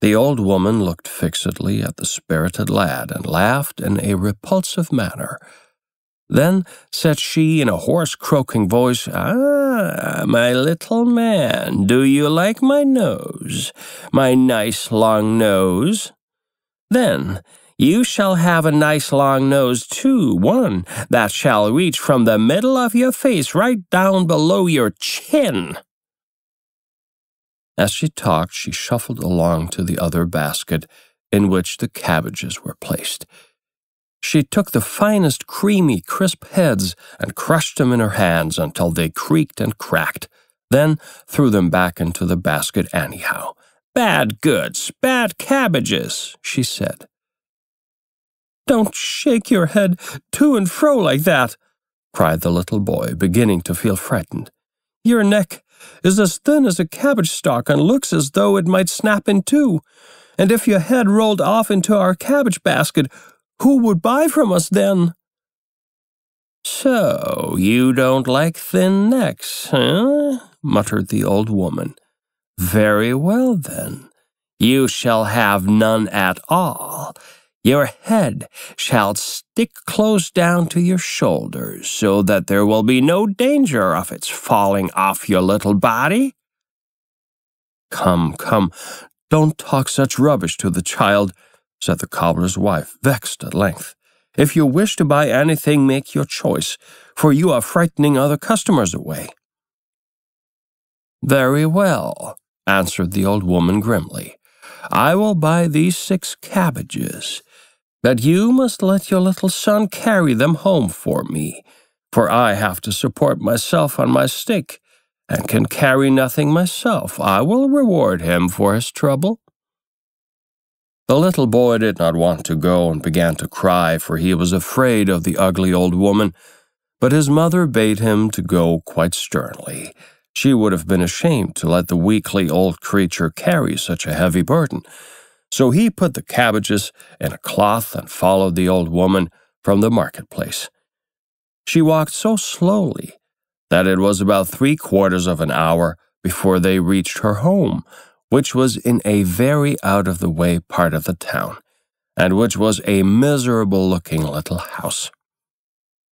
The old woman looked fixedly at the spirited lad and laughed in a repulsive manner. Then said she in a hoarse, croaking voice, "Ah, my little man, do you like my nose, my nice long nose? Then you shall have a nice long nose too, one that shall reach from the middle of your face right down below your chin." As she talked, she shuffled along to the other basket in which the cabbages were placed. She took the finest creamy, crisp heads and crushed them in her hands until they creaked and cracked, then threw them back into the basket anyhow. "Bad goods, bad cabbages," she said. "Don't shake your head to and fro like that," cried the little boy, beginning to feel frightened. "Your neck is as thin as a cabbage stalk and looks as though it might snap in two, and if your head rolled off into our cabbage basket, who would buy from us then?" "So you don't like thin necks, huh?" muttered the old woman. "Very well, then. You shall have none at all. Your head shall stick close down to your shoulders so that there will be no danger of its falling off your little body." "Come, come, don't talk such rubbish to the child," said the cobbler's wife, vexed at length. "If you wish to buy anything, make your choice, for you are frightening other customers away." "Very well," answered the old woman grimly. "I will buy these 6 cabbages, but you must let your little son carry them home for me, for I have to support myself on my stick, and can carry nothing myself. I will reward him for his trouble." The little boy did not want to go and began to cry, for he was afraid of the ugly old woman, but his mother bade him to go quite sternly. She would have been ashamed to let the weakly old creature carry such a heavy burden. So he put the cabbages in a cloth and followed the old woman from the marketplace. She walked so slowly that it was about 3/4 of an hour before they reached her home, which was in a very out-of-the-way part of the town, and which was a miserable-looking little house.